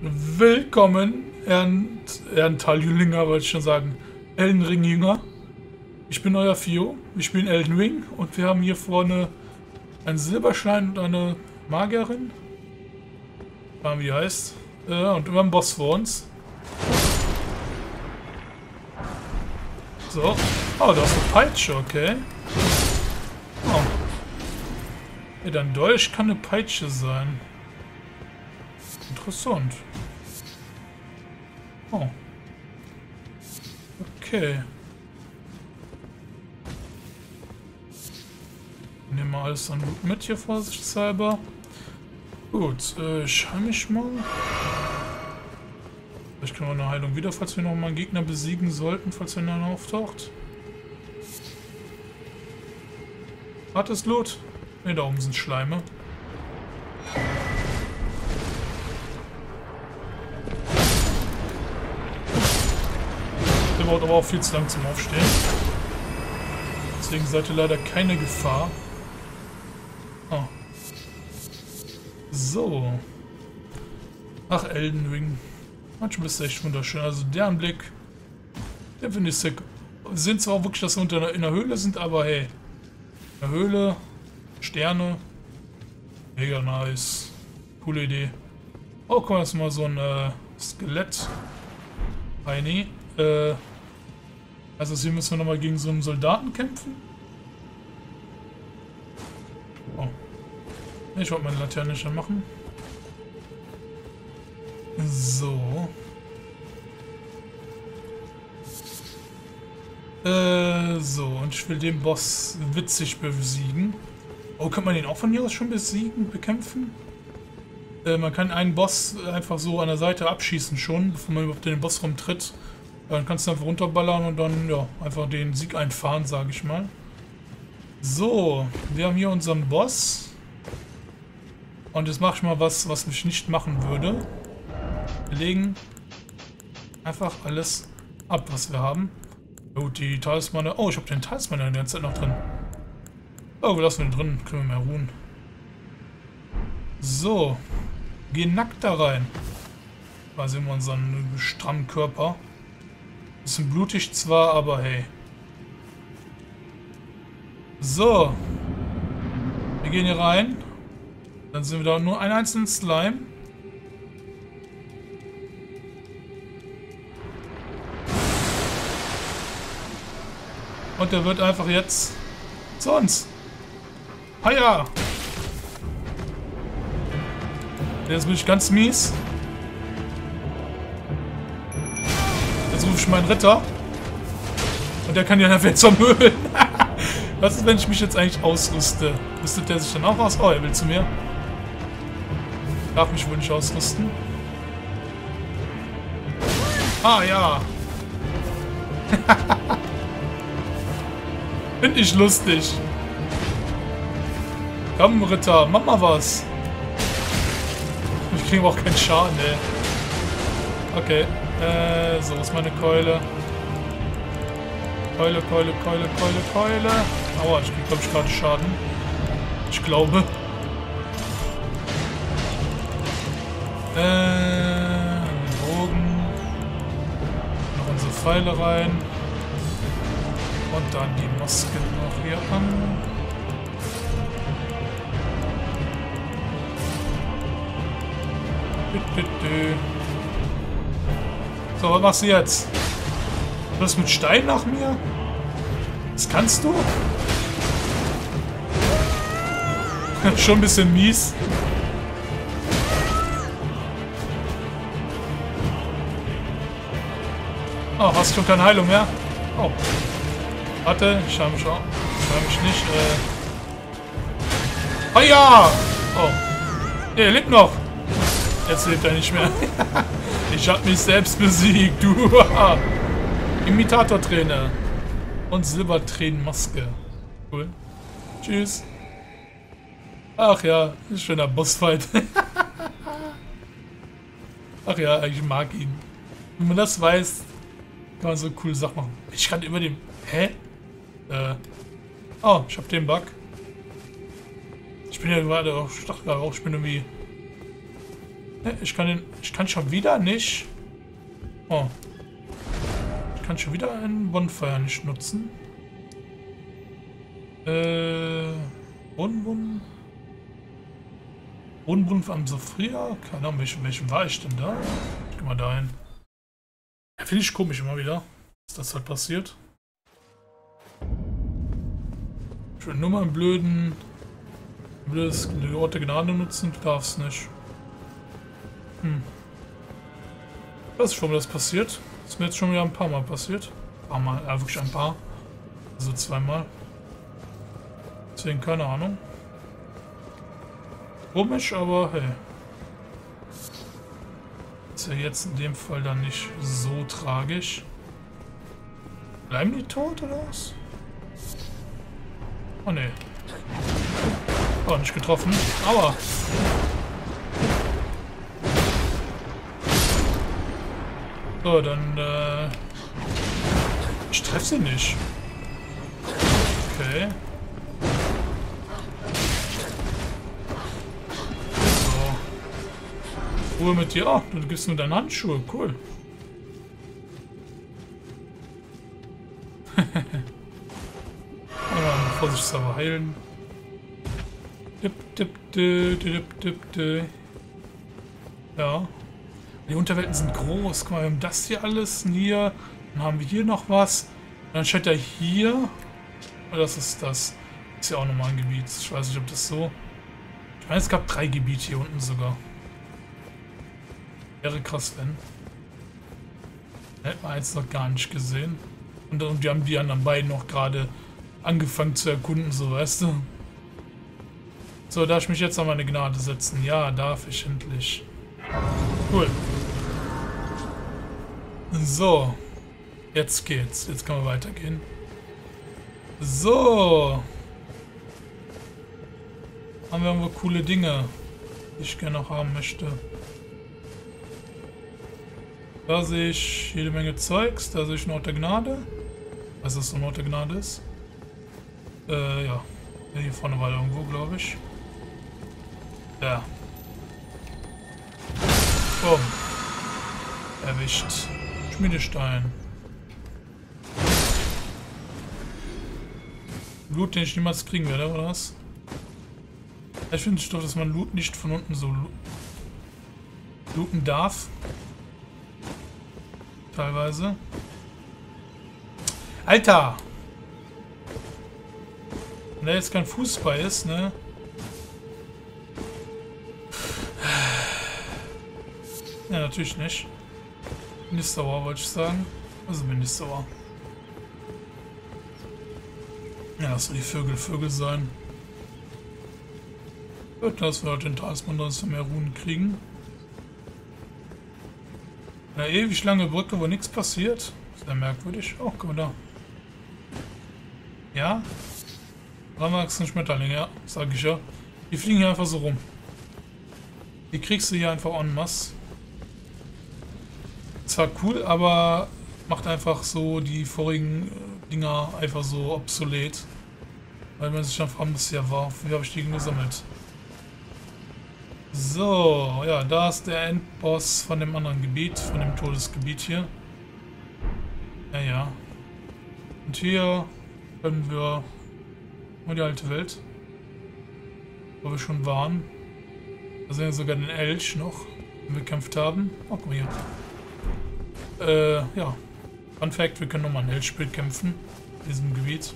Willkommen, Herrn Taljülinger, wollte ich schon sagen. Elden Ring-Jünger. Ich bin euer Fio. Wir spielen Elden Ring und wir haben hier vorne einen Silberstein und eine Magierin. Wie die heißt. Und immer ein Boss vor uns. So. Oh, da ist eine Peitsche, okay. Oh. Ja, dann Dolch kann eine Peitsche sein. Interessant. Oh. Okay. Nehmen wir alles dann gut mit hier, vorsichtshalber. Gut, ich heile mich mal. Vielleicht können wir eine Heilung wieder, falls wir nochmal einen Gegner besiegen sollten, falls er dann auftaucht. Hartes Lot? Ne, da oben sind Schleime. Der braucht aber auch viel zu lang zum Aufstehen. Deswegen seid ihr leider keine Gefahr. Ah. So. Ach, Elden Ring. Manchmal ist es echt wunderschön. Also der Anblick, der finde ich sick. Sind zwar auch wirklich, dass wir in der Höhle sind, aber hey. In der Höhle, Sterne. Mega nice. Coole Idee. Oh, guck mal, das ist mal so ein Skelett. Heini. Also hier müssen wir nochmal gegen so einen Soldaten kämpfen. Oh. Ich wollte meine Laterne nicht anmachen. So. So, und ich will den Boss witzig besiegen. Oh, kann man den auch von hier aus schon besiegen, bekämpfen? Man kann einen Boss einfach so an der Seite abschießen schon, bevor man überhaupt in den Boss rumtritt. Dann kannst du einfach runterballern und dann ja einfach den Sieg einfahren, sage ich mal. So, wir haben hier unseren Boss. Und jetzt mache ich mal was, was ich nicht machen würde. Wir legen einfach alles ab, was wir haben. Gut, die Talismane. Oh, ich habe den Talisman ja die ganze Zeit noch drin. Oh, wir lassen den drin, können wir mehr ruhen. So, gehen nackt da rein. Da sehen wir unseren strammen Körper. Bisschen blutig zwar, aber hey. So. Wir gehen hier rein. Dann sind wir da nur einen einzelnen Slime. Und der wird einfach jetzt zu uns. Haja! Der ist wirklich ganz mies. Jetzt rufe ich meinen Ritter. Und der kann ja einfach zermöbeln. Was ist, wenn ich mich jetzt eigentlich ausrüste? Rüstet der sich dann auch aus? Oh, er will zu mir. Darf mich wohl nicht ausrüsten. Ah, ja. Finde ich lustig. Komm, Ritter, mach mal was. Ich kriege auch keinen Schaden, ey. Okay. So ist meine Keule. Keule. Aua, ich krieg, glaube ich, gerade Schaden. Ich glaube. Bogen. Noch unsere Pfeile rein. Und dann die Masken noch hier an. So, was machst du jetzt? Was mit Stein nach mir? Das kannst du? Schon ein bisschen mies. Oh, hast schon keine Heilung mehr? Oh. Warte, ich heile mich auch. Ich heile mich nicht. Oh ja! Oh. Nee, er lebt noch. Jetzt lebt er nicht mehr. Ich hab mich selbst besiegt, du. Imitatorträne. Und Silbertränenmaske. Cool. Tschüss. Ach ja, ein schöner Bossfight. Ach ja, ich mag ihn. Wenn man das weiß, kann man so coole Sachen machen. Ich kann über dem... Hä? Oh, ich hab den Bug. Ich bin ja gerade auch, ich dachte gerade auch, ich bin irgendwie Ich kann den. Ich kann schon wieder nicht. Oh. Ich kann schon wieder einen Bonfire nicht nutzen. Bonbon. Bonbon am Sophia? Keine Ahnung, welchen war ich denn da? Ich geh mal da hin. Ja, finde ich komisch immer wieder, dass das halt passiert. Ich will nur mal einen blödes Ort der Gnade nutzen, ich darf's nicht. Hm. Ich weiß schon, wie das passiert. Das ist mir jetzt schon wieder ein paar Mal passiert. Ein paar Mal, ja, wirklich ein paar. Also zweimal. Deswegen keine Ahnung. Komisch, aber hey. Ist ja jetzt in dem Fall dann nicht so tragisch. Bleiben die tot oder was? Oh ne. Oh, nicht getroffen. Aua! So, dann ich treffe sie nicht. Okay. So. Ruhe mit dir. Oh, du gibst mir deine Handschuhe. Cool. Vorsichtshalber heilen. Ja. Die Unterwelten sind groß. Guck mal, wir haben das hier alles. Hier. Dann haben wir hier noch was. Und dann steht da hier. Oh, das ist das. Ist ja auch nochmal ein Gebiet. Ich weiß nicht, ob das so. Ich meine, es gab 3 Gebiete hier unten sogar. Wäre krass, wenn. Da hätten wir eins noch gar nicht gesehen. Und wir haben die anderen beiden noch gerade angefangen zu erkunden, so weißt du. So, darf ich mich jetzt an meine Gnade setzen? Ja, darf ich endlich. Cool. So. Jetzt geht's. Jetzt können wir weitergehen. So. Haben wir irgendwo coole Dinge, die ich gerne noch haben möchte. Da sehe ich jede Menge Zeugs. Da sehe ich einen Ort der Gnade. Weiß, dass so ein Ort der Gnade ist. Ja. Hier vorne war irgendwo, glaube ich. Ja. Boom. Erwischt. Schmiedestein. Loot, den ich niemals kriegen werde, oder was? Ich finde es doch, dass man Loot nicht von unten so looten darf. Teilweise. Alter! Wenn da jetzt kein Fußball ist, ne? Ja, natürlich nicht. Bin ich sauer, wollte ich sagen. Also bin ich sauer. Ja, das soll die Vögel sein. Gut, dass wir heute den Talisman, dass wir mehr Runen kriegen. Eine ewig lange Brücke, wo nichts passiert. Sehr merkwürdig. Oh, guck mal da. Ja? Ramachsen Schmetterlinge, ja, sag ich ja. Die fliegen hier einfach so rum. Die kriegst du hier einfach en masse. Zwar cool, aber macht einfach so die vorigen Dinger einfach so obsolet. Weil man sich dann fragt, was hier war. Wie habe ich die denn gesammelt? So, ja, da ist der Endboss von dem anderen Gebiet, von dem Todesgebiet hier. Ja, ja. Und hier können wir die alte Welt, wo wir schon waren. Da sehen wir sogar den Elch noch, den wir gekämpft haben. Oh, guck mal hier. Ja. Fun Fact, wir können nochmal ein Elch-Spiel kämpfen in diesem Gebiet.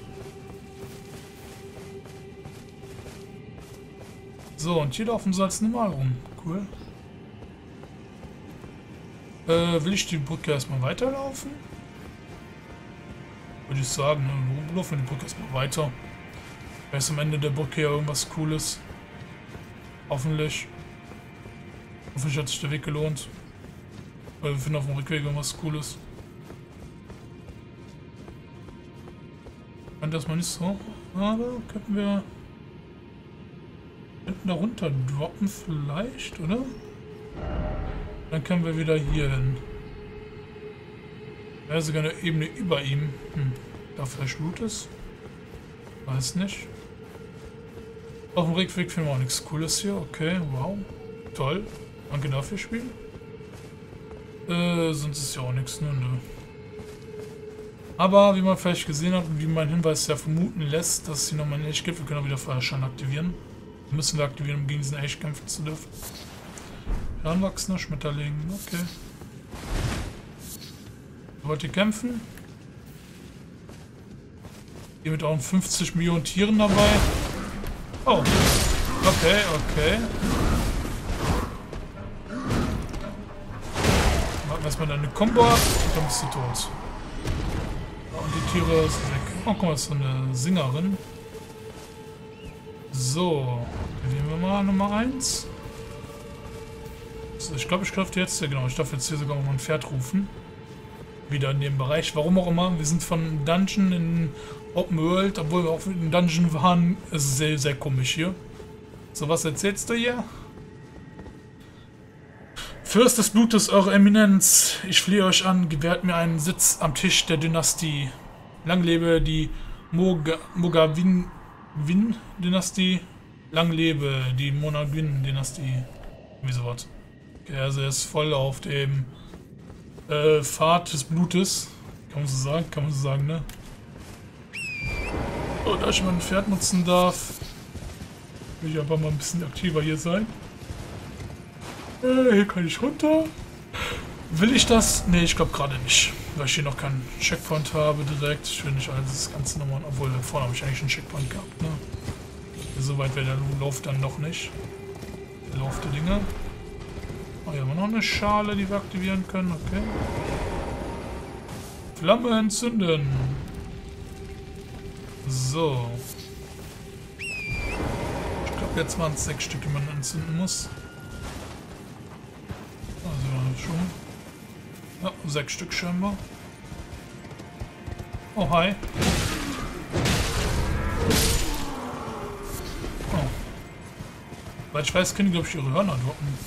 So, und hier laufen sie als normal rum. Cool. Will ich die Brücke erstmal weiterlaufen? Würde ich sagen, ne? Laufen wir die Brücke erstmal weiter. Vielleicht ist am Ende der Brücke ja irgendwas Cooles. Hoffentlich. Hoffentlich hat sich der Weg gelohnt. Weil wir finden auf dem Rückweg irgendwas Cooles. Ich fand das mal nicht so. Aber könnten wir. Könnten da runter droppen, vielleicht, oder? Dann können wir wieder hier hin. Wäre sogar eine Ebene über ihm. Hm. Da vielleicht Loot ist. Weiß nicht. Auf dem Rückweg finden wir auch nichts Cooles hier. Okay, wow. Toll. Man kann dafür spielen? Sonst ist ja auch nichts, ne? Aber wie man vielleicht gesehen hat und wie mein Hinweis ja vermuten lässt, dass es hier nochmal einen Elch gibt, wir können auch wieder Feuerschein aktivieren. Müssen wir aktivieren, um gegen diesen Elch kämpfen zu dürfen. Heranwachsender Schmetterling, okay. Wollt ihr kämpfen? Hier mit auch 50 Millionen Tieren dabei. Oh, okay, okay. Machen wir erstmal deine Combo ab und dann bist du tot. Und die Tiere sind weg. Oh, guck mal, das ist so eine Singerin. So, nehmen wir mal Nummer 1. So, ich glaube, ich darf jetzt, ja genau, ich darf jetzt hier sogar mal ein Pferd rufen. Wieder in dem Bereich, warum auch immer. Wir sind von Dungeon in Open World, obwohl wir auch in Dungeon waren. Es ist sehr, sehr komisch hier. So, was erzählst du hier? Fürst des Blutes, eure Eminenz, ich flehe euch an, gewährt mir einen Sitz am Tisch der Dynastie. Lang lebe die Mohgwyn-Dynastie. Lang lebe die Mohgwyn-Dynastie. Wie so was. Okay, also er ist voll auf dem Pfad des Blutes. Kann man so sagen? Kann man so sagen, ne? So, da ich mal ein Pferd nutzen darf, will ich einfach mal ein bisschen aktiver hier sein. Hier kann ich runter. Will ich das? Ne, ich glaube gerade nicht. Weil ich hier noch keinen Checkpoint habe direkt. Ich will nicht alles das Ganze nochmal. Obwohl, da vorne habe ich eigentlich einen Checkpoint gehabt, ne? So weit wäre der Lauf dann noch nicht. Der Lauf der Dinge. Oh, hier haben wir noch eine Schale, die wir aktivieren können. Okay. Flamme entzünden. So. Ich glaube, jetzt waren es 6 Stück, die man entzünden muss. Also schon. Ja, 6 Stück scheinbar. Oh, hi. Oh. Weil ich weiß, können, glaube ich, ihre Hörner droppen.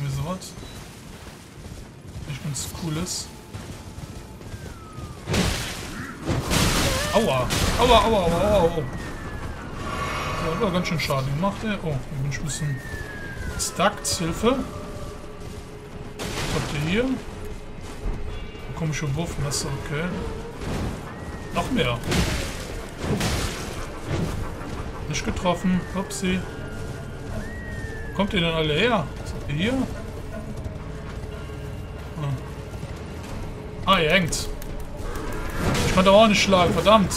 Mir sowas. Nicht ganz cooles. Aua! Aua, aua, aua, aua! Ja, hat aber ganz schön Schaden gemacht, ey. Oh, hier bin ich ein bisschen stuck. Hilfe! Was habt ihr hier? Komische Wurfmesser, okay. Noch mehr! Nicht getroffen, upsie. Wo kommt ihr denn alle her? Hier? Ah, ihr hängt. Ich konnte auch nicht schlagen, verdammt.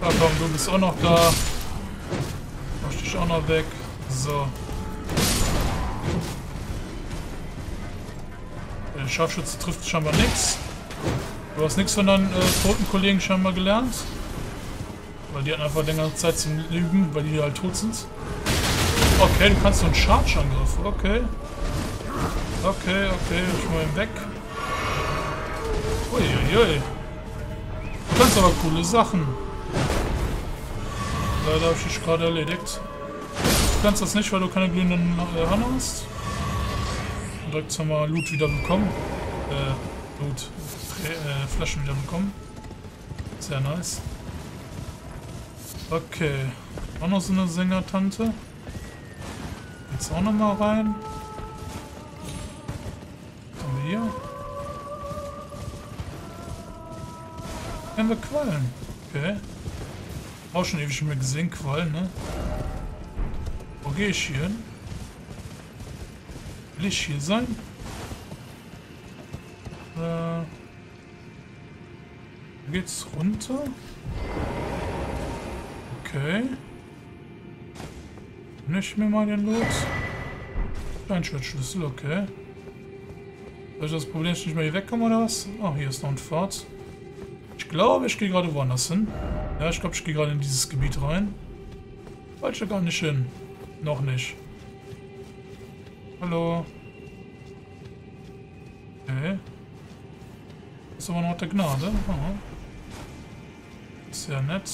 Da komm, du bist auch noch da. Mach dich auch noch weg. So. Der Scharfschütze trifft scheinbar nichts. Du hast nichts von deinen toten Kollegen scheinbar gelernt. Weil die hatten einfach längere Zeit zum Lügen, weil die halt tot sind. Okay, du kannst so einen Charge-Angriff. Okay. Okay, okay, ich mach ihn weg. Uiuiui. Du kannst aber coole Sachen. Leider habe ich dich gerade erledigt. Du kannst das nicht, weil du keine glühenden Hörner hast. Direkt haben wir Loot wieder bekommen. Loot. Flaschen wieder bekommen. Sehr nice. Okay. Auch noch so eine Sängertante. Jetzt auch nochmal rein. Was haben wir hier? Haben wir Quallen. Okay. Auch schon ewig nicht mehr gesehen, Quallen, ne? Wo gehe ich hier hin? Will ich hier sein? Geht's runter? Okay. Nicht mir mal den Loot. Kleinschwertschlüssel, okay. Soll ich das Problem nicht mehr hier wegkommen oder was? Ach, hier ist noch ein Pfad. Ich glaube, ich gehe gerade woanders hin. Ja, ich glaube, ich gehe gerade in dieses Gebiet rein. Wollte ich ja gar nicht hin. Noch nicht. Hallo. Okay. Das ist aber noch der Gnade. Aha. Sehr nett.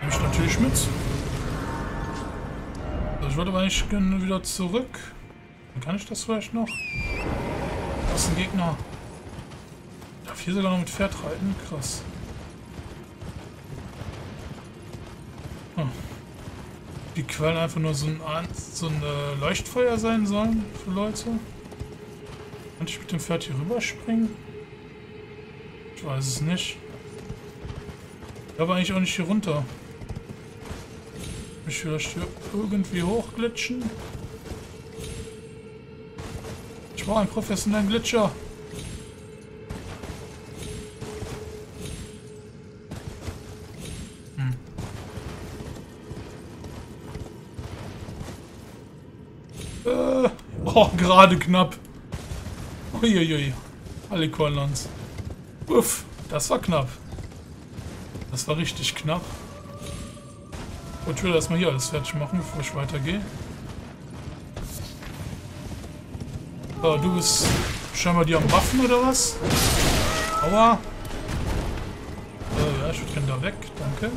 Nehme ich natürlich mit. Ich wollte aber eigentlich gerne wieder zurück. Dann kann ich das vielleicht noch. Das ist ein Gegner. Darf hier sogar noch mit Pferd reiten? Krass. Hm. Die Quellen einfach nur so ein Leuchtfeuer sein sollen für Leute. Kann ich mit dem Pferd hier rüberspringen? Ich weiß es nicht. Aber eigentlich auch nicht hier runter. Mich vielleicht hier irgendwie hochglitschen. Ich brauche einen professionellen Glitscher. Oh, gerade knapp. Uiuiui. Alle Kornlands. Uff, das war knapp. Das war richtig knapp. Und ich will erstmal hier alles fertig machen, bevor ich weitergehe. So, du bist scheinbar die am Waffen oder was? Aua. Ja, ich würde gerne da weg, danke.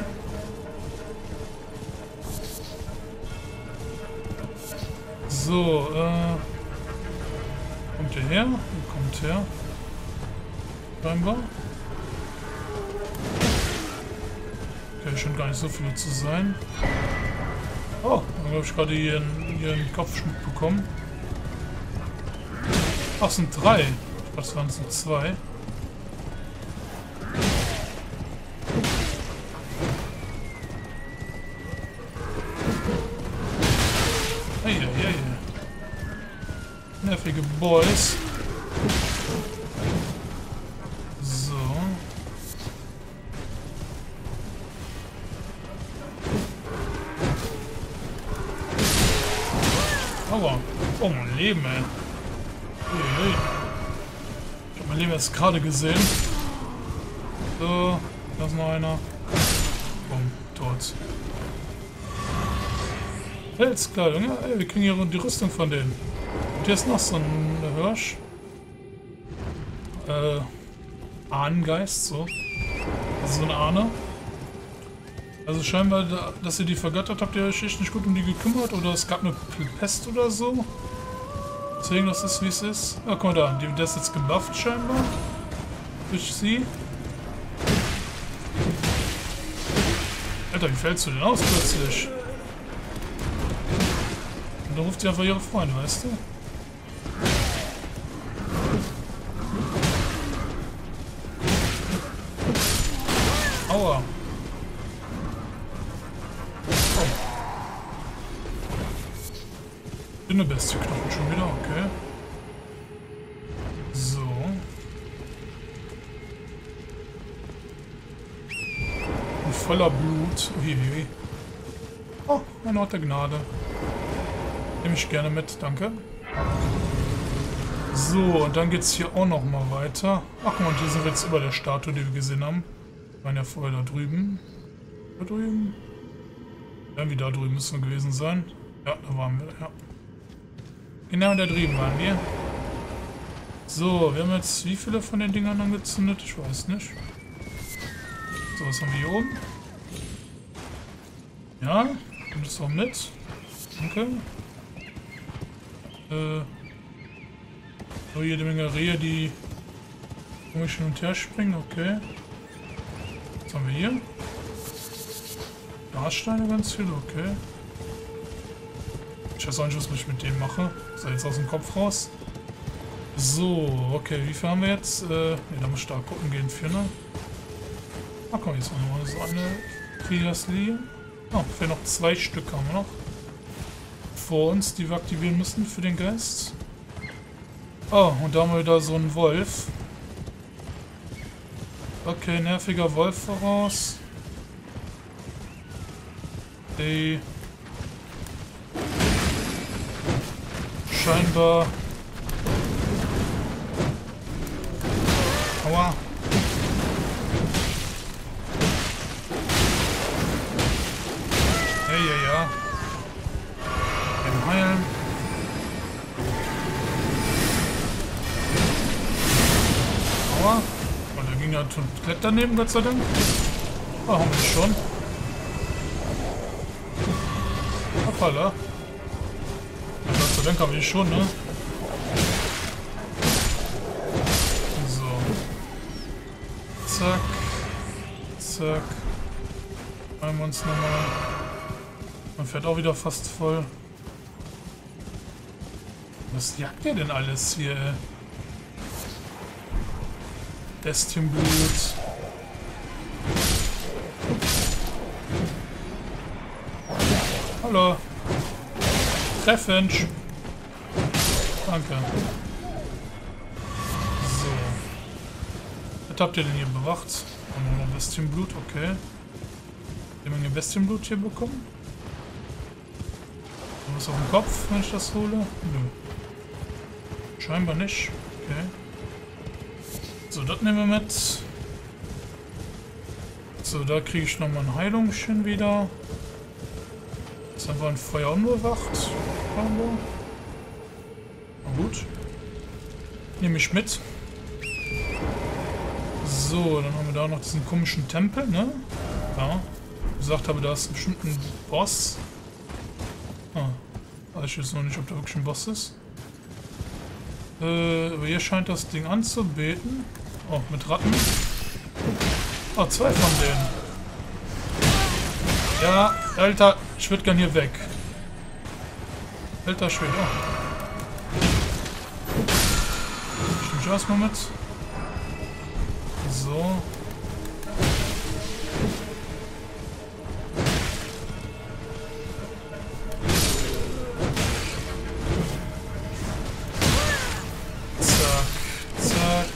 So, kommt ihr her? Kommt her. Scheinbar. Okay, scheint gar nicht so viele zu sein. Oh, dann glaube ich gerade hier einen Kopfschmuck bekommen. Ach, es sind 3. Ich dachte, es waren nur 2. Nervige Boys. So. Aua. Oh, mein Leben, ey. Ich hab mein Leben erst gerade gesehen. So, da ist noch einer. Bumm, tot. Felskleidung, ja, ey, wir kriegen hier die Rüstung von denen. Und hier ist noch so ein Hirsch. Ahnengeist, so. Also so eine Ahne. Also scheinbar, dass ihr die vergöttert habt, ihr euch echt nicht gut um die gekümmert. Oder es gab eine Pest oder so. Deswegen, das ist wie es ist. Ja, guck mal da, der ist jetzt gebufft scheinbar. Durch sie. Alter, wie fällst du denn aus plötzlich? Und dann ruft sie einfach ihre Freunde, weißt du? Aua. Dünne Bestieknochen schon wieder, okay. So. Und voller Blut. Uiuiui. Oh, ein Ort der Gnade. Nehme ich gerne mit, danke. So, und dann geht's hier auch nochmal weiter. Ach, und hier sind wir jetzt über der Statue, die wir gesehen haben. Wir waren ja vorher da drüben. Da drüben? Irgendwie da drüben müssen wir gewesen sein. Ja, da waren wir, ja. Genau, da drüben waren wir. So, wir haben jetzt wie viele von den Dingern angezündet? Ich weiß nicht. So, was haben wir hier oben? Ja, nimm das doch mit. Danke. So, jede Menge Rehe, die komisch hin und her springen, okay. Was haben wir hier? Glassteine ganz viele, okay. Ich weiß auch nicht, was ich mit dem mache. So, jetzt aus dem Kopf raus. So, okay, wie viel haben wir jetzt? Ne, da muss ich da gucken gehen, 4, ne? Ah, komm, jetzt haben wir noch so eine Kriegerslinie. Oh, vielleicht noch 2 Stück haben wir noch. Vor uns, die wir aktivieren müssen für den Geist. Oh, und da haben wir wieder so einen Wolf. Okay, nerviger Wolf voraus. Ey. Scheinbar. Aua. Hey, ja, ja. Im Heilen. Aua. Und da ging ja komplett daneben, Gott sei Dank. Oh, haben wir schon. Hoppala. Dann habe ich schon, ne? Zack. Zack. Einmal uns nochmal. Man fährt auch wieder fast voll. Was jagt ihr denn alles hier? Destinblut. Hallo. Treffen. Danke. So. Was habt ihr denn hier bewacht? Bestienblut, okay. Haben wir eine Bestienblut hier bekommen? Haben wir es auf dem Kopf, wenn ich das hole? Nö. Scheinbar nicht. Okay. So, das nehmen wir mit. So, da kriege ich nochmal ein Heilungchen wieder. Jetzt haben wir ein Feuer unbewacht. Na gut. Nehme ich mit. So, dann haben wir da noch diesen komischen Tempel, ne? Ja. Ich gesagt habe, da ist bestimmt ein Boss. Ah. Weiß ich jetzt noch nicht, ob da wirklich ein Boss ist. Aber hier scheint das Ding anzubeten. Oh, mit Ratten. Ah, zwei von denen. Ja, Alter, ich würde gern hier weg. Alter Schwede. Oh. Stimmt, ich erstmal mit. So. Zack, zack,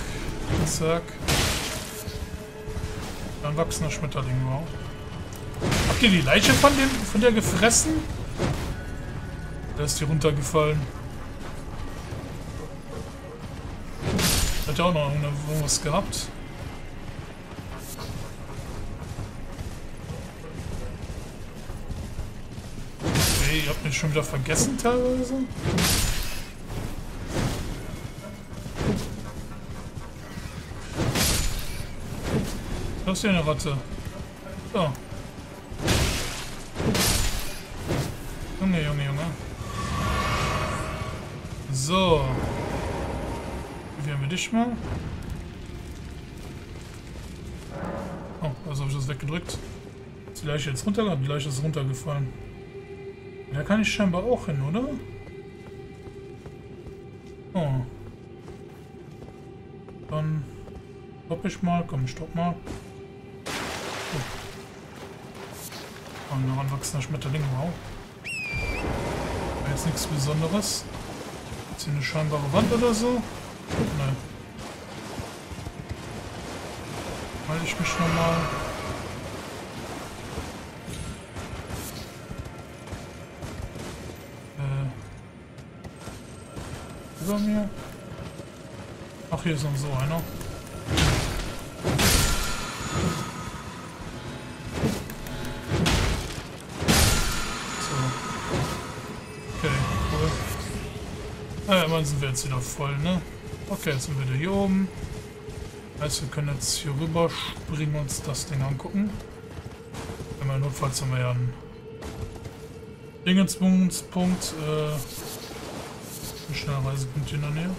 zack. Dann wachsender Schmetterling, wow. Habt ihr die Leiche von der gefressen? Da ist die runtergefallen. Hat ja auch noch irgendwas gehabt. Ich hab mich schon wieder vergessen teilweise. Da ist hier eine Ratte. So. Junge, Junge, Junge. So. Wie haben wir dich mal? Oh, also habe ich das weggedrückt. Ist die Leiche jetzt runtergefallen? Die Leiche ist runtergefallen. Da kann ich scheinbar auch hin, oder? Oh. Dann stopp ich mal. Komm, stopp mal. Oh. Und noch ein wachsender Schmetterling. Wow. Jetzt nichts Besonderes. Ist hier eine scheinbare Wand oder so? Nein. Halte ich mich nochmal. Über mir. Ach, hier ist noch so einer. So. Okay, cool. Naja, dann sind wir jetzt wieder voll, ne? Okay, jetzt sind wir wieder hier oben. Heißt, wir können jetzt hier rüber springen und uns das Ding angucken. Wenn wir notfalls haben wir ja einen Dingenspunkt, schneller Reisepunkt in der Nähe.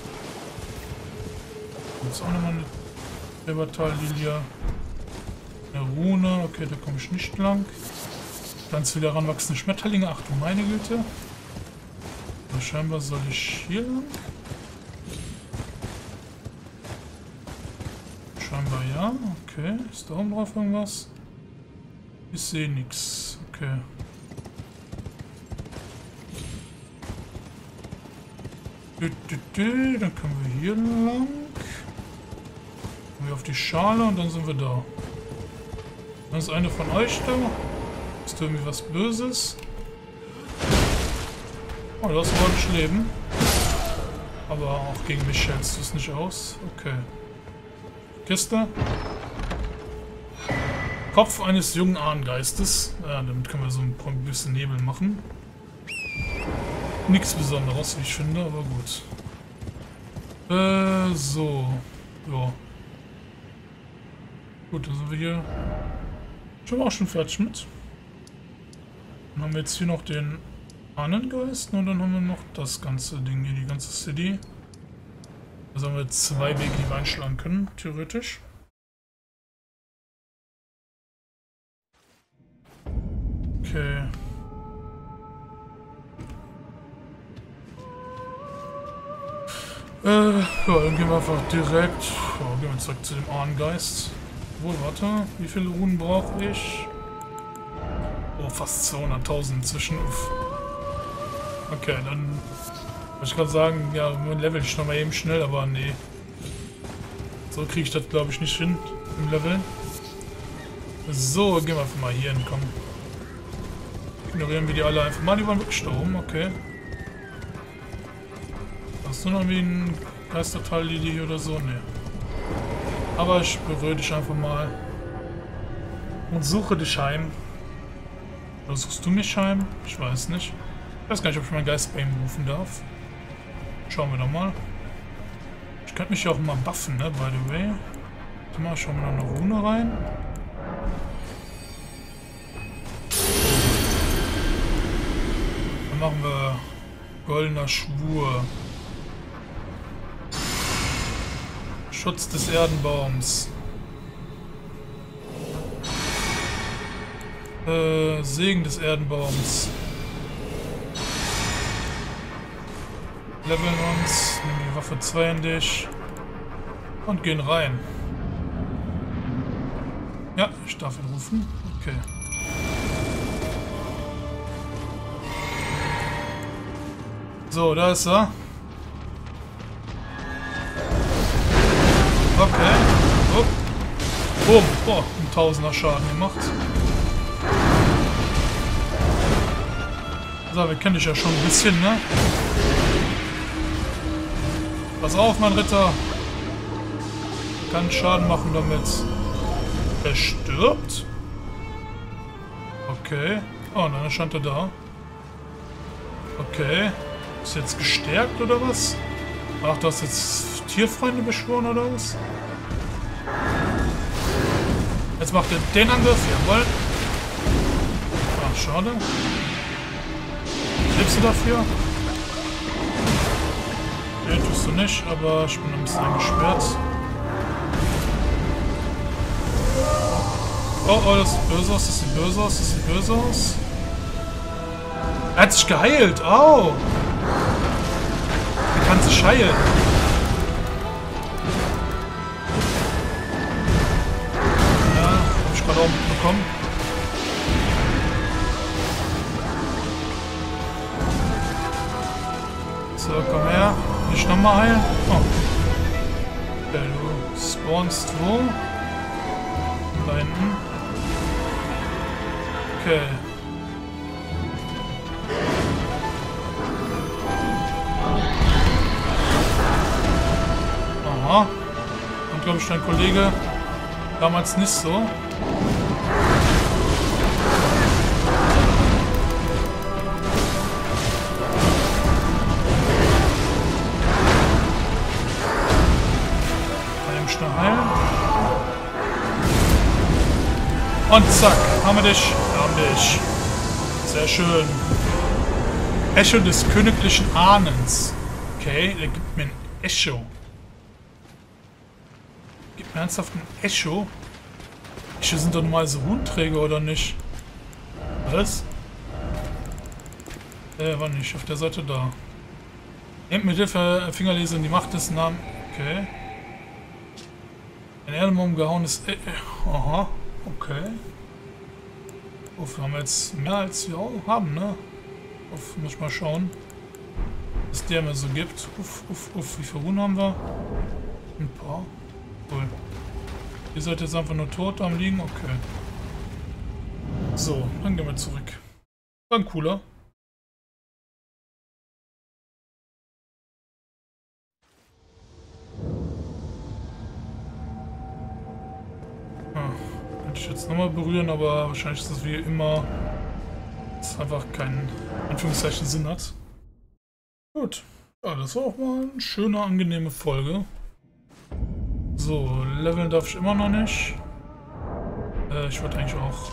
Jetzt auch nochmal eine Silbertal-Lilia. Eine Rune. Okay, da komme ich nicht lang. Ganz viele heranwachsende Schmetterlinge. Ach du meine Güte. Aber scheinbar soll ich hier lang. Scheinbar ja. Okay. Ist da oben drauf irgendwas? Ich sehe nichts. Okay. Dann können wir hier lang. Kommen wir auf die Schale und dann sind wir da. Dann ist eine von euch da. Ist da irgendwie was Böses? Oh, das wollte ich leben. Aber auch gegen mich hältst du es nicht aus. Okay. Kiste. Kopf eines jungen Ahnengeistes. Ja, damit können wir so ein bisschen Nebel machen. Nichts Besonderes, wie ich finde, aber gut. So. Ja. Gut, dann sind wir hier. Schon auch schon fertig mit. Dann haben wir jetzt hier noch den Ahnengeist und dann haben wir noch das ganze Ding hier, die ganze City. Also haben wir zwei Wege, die wir einschlagen können, theoretisch. Okay. Ja, dann gehen wir einfach direkt. Ja, gehen wir zurück zu dem Ahrengeist. Wohl, warte. Wie viele Runen brauche ich? Oh, fast 200.000 inzwischen. Uff. Okay, dann wollte ich gerade sagen, ja, level ich nochmal eben schnell, aber nee. So kriege ich das, glaube ich, nicht hin im Level. So, gehen wir einfach mal hier hin, komm. Ignorieren wir die alle einfach mal. Die waren wirklich da oben, okay. Hast du noch wie ein Geisterteil-Lili oder so? Ne. Aber ich berühre dich einfach mal. Und suche dich heim. Oder suchst du mich heim? Ich weiß nicht. Ich weiß gar nicht, ob ich meinen Geist bei ihm rufen darf. Schauen wir doch mal. Ich könnte mich ja auch mal buffen, ne? By the way. Warte mal, schauen wir noch eine Rune rein. Dann machen wir goldener Schwur. Schutz des Erdenbaums. Segen des Erdenbaums. Leveln uns, nehmen die Waffe 2 in dich und gehen rein. Ja, ich darf ihn rufen. Okay. So, da ist er. Okay. Oh. Boom. Boah, ein Tausender Schaden gemacht. So, wir kennen dich ja schon ein bisschen, ne? Pass auf, mein Ritter. Kann Schaden machen damit. Er stirbt? Okay. Oh, dann stand er da. Okay. Ist jetzt gestärkt oder was? Ach, du hast jetzt Tierfreunde beschworen oder was? Jetzt macht er den Angriff, jawohl. Ach, schade. Lebst du dafür? Den tust du nicht, aber ich bin ein bisschen eingesperrt. Oh, oh, das sieht böse aus, das sieht böse aus, das sieht böse aus. Er hat sich geheilt, au! Oh. Er kann sich heilen. Ja, hab ich gerade auch mitbekommen. So, komm her. Nicht nochmal heilen. Oh. Okay, du spawnst wo? Da hinten. Okay. Aha. Und glaube ich dein Kollege damals nicht so. Und zack, haben wir dich. Sehr schön. Echo des königlichen Ahnens. Okay, der gibt mir ein Echo. Gibt mir ernsthaft ein Echo? Echo sind doch normal so Rundträger, oder nicht? Was? War nicht, auf der Seite da. Nehmt mit Hilfe Fingerlesen die Macht des Namens. Okay. Ein Erdenbaum gehauenes Echo. Aha. Okay. Uff, haben wir jetzt mehr als wir haben, ne? Uff, muss ich mal schauen. Was der mir so gibt. Uff, uff, uff. Wie viele Runen haben wir? Ein paar. Cool. Ihr seid jetzt einfach nur tot am Liegen? Okay. So, dann gehen wir zurück. Dann cooler. Jetzt nochmal berühren, aber wahrscheinlich ist das wie immer, dass es einfach keinen Anführungszeichen Sinn hat. Gut, ja, das war auch mal eine schöne, angenehme Folge. So, leveln darf ich immer noch nicht. Ich wollte eigentlich auch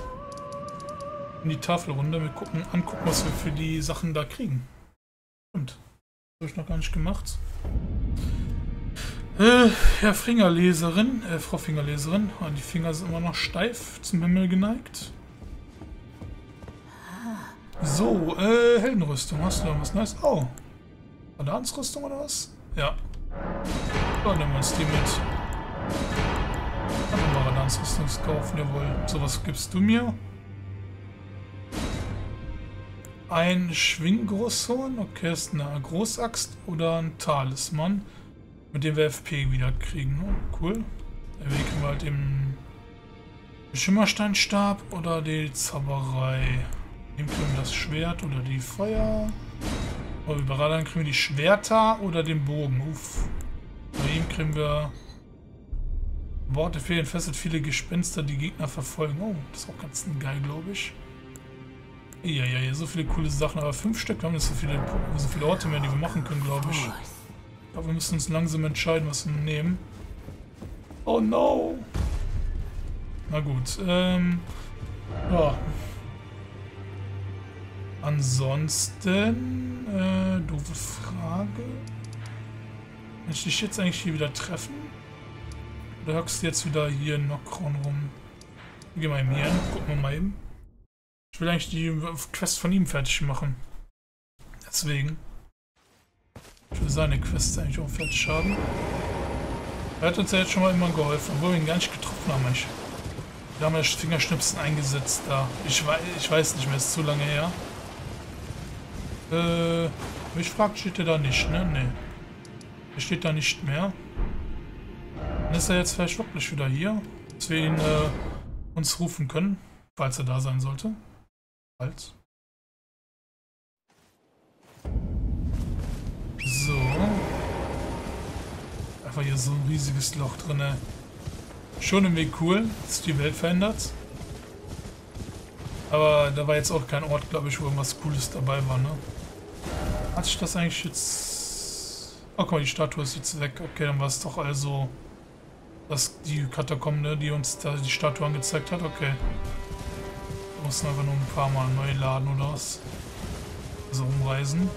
in die Tafelrunde mit angucken, was wir für die Sachen da kriegen. Stimmt, das habe ich noch gar nicht gemacht. Herr Fingerleserin, Frau Fingerleserin, die Finger sind immer noch steif, zum Himmel geneigt. So, Heldenrüstung. Hast du da was Neues? Oh. Verdammtsrüstung oder was? Ja. Dann nehmen wir uns die mit. Kann man mal Verdammtsrüstung kaufen, jawohl. So, was gibst du mir? Ein Schwinggroßhorn, okay, ist eine Großaxt oder ein Talisman, mit dem wir FP wieder kriegen. Oh, cool. Erwägen wir halt den Schimmersteinstab oder die Zauberei. Nehmen können wir das Schwert oder die Feuer. Oh, überall dann kriegen wir die Schwerter oder den Bogen. Uff. Bei ihm kriegen wir Worte fehlen, fesselt viele Gespenster, die Gegner verfolgen. Oh, das ist auch ganz geil, glaube ich. Ja, so viele coole Sachen, aber 5 Stück, wir haben nicht so viele Orte mehr, die wir machen können, glaube ich. Aber wir müssen uns langsam entscheiden, was wir nehmen. Oh no! Na gut, ja. Ansonsten, doofe Frage. Kann ich dich jetzt eigentlich hier wieder treffen? Oder hockst du jetzt wieder hier in Nocron rum? Geh mal eben hier, gucken wir mal eben. Ich will eigentlich die Quest von ihm fertig machen. Deswegen. Ich will seine Quest eigentlich auch fertig haben. Er hat uns ja jetzt schon mal immer geholfen, obwohl wir ihn gar nicht getroffen haben, Mensch. Wir haben ja Fingerschnipsen eingesetzt da. Ich weiß nicht mehr, ist zu lange her. Mich fragt, steht er da nicht, ne? Ne. Er steht da nicht mehr. Dann ist er jetzt vielleicht wirklich wieder hier, dass wir ihn uns rufen können, falls er da sein sollte. So. Einfach hier so ein riesiges Loch drin. Schon im Weg cool, dass die Welt verändert. Aber da war jetzt auch kein Ort, glaube ich, wo irgendwas Cooles dabei war, ne? Hat sich das eigentlich jetzt... Oh, guck mal, die Statue ist jetzt weg. Okay, dann war es doch also... Das, die Katakombe, die uns da die Statue angezeigt hat. Okay. Wir müssen einfach nur ein paar Mal neu laden oder was. Also rumreisen.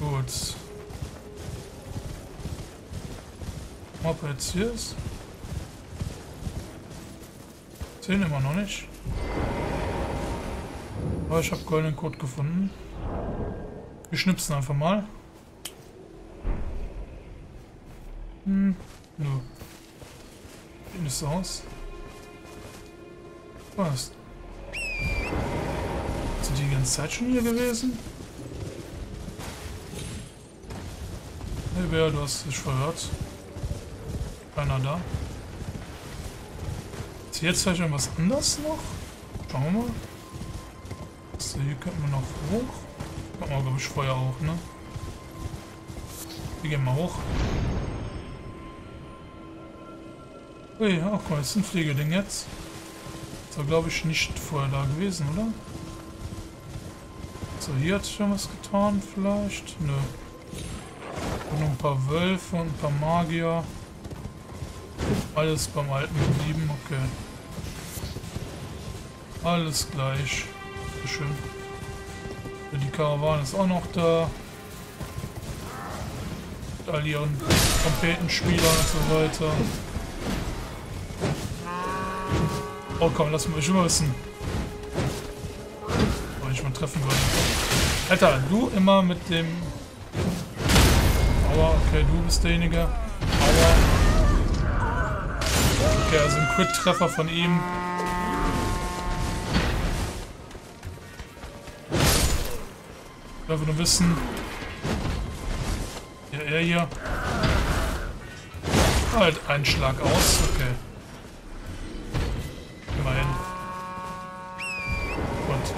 Gut. Ob er jetzt hier ist. Sehen immer noch nicht. Aber ich habe goldenen Code gefunden. Wir schnipsen einfach mal. Nö. Sieht nicht so aus. Was? Sind die ganze Zeit schon hier gewesen? Hey Bär, du hast dich verhört. Keiner da. Ist jetzt vielleicht irgendwas anders noch? Schauen wir mal. So, hier könnten wir noch hoch. Machen wir, glaube ich, Feuer auch, ne? Wir gehen mal hoch. Hey, oh, guck mal, das ist ein Pflegeding jetzt. Das war, glaube ich, nicht vorher da gewesen, oder? So, hier hat sich schon was getan, vielleicht? Nö. Und noch ein paar Wölfe und ein paar Magier. Alles beim Alten geblieben, okay. Alles gleich. Sehr schön. Die Karawane ist auch noch da. Mit all ihren Trompetenspielern und so weiter. Oh komm, lass mich mal wissen. Wollte ich mal treffen wollen. Alter, du immer mit dem... Aua, okay, du bist derjenige. Aua. Okay, also ein Crit-Treffer von ihm. Ich will einfach nur wissen. Ja, er hier. Halt einen Schlag aus, okay.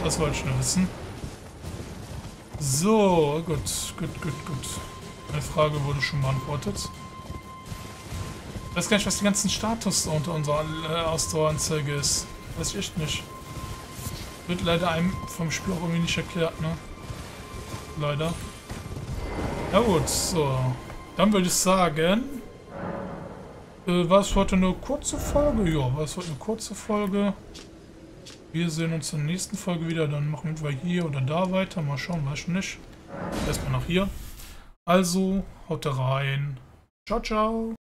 Das wollte ich nur wissen. So, gut. Meine Frage wurde schon beantwortet. Ich weiß gar nicht, was die ganzen Status unter unserer Ausdaueranzeige ist. Weiß ich echt nicht. Wird leider einem vom Spiel auch irgendwie nicht erklärt, ne? Leider. Na gut, so. Dann würde ich sagen... war es heute eine kurze Folge? Ja, war es heute eine kurze Folge. Wir sehen uns in der nächsten Folge wieder, dann machen wir hier oder da weiter, mal schauen, weiß ich nicht. Erstmal nach hier. Also, haut rein. Ciao, ciao.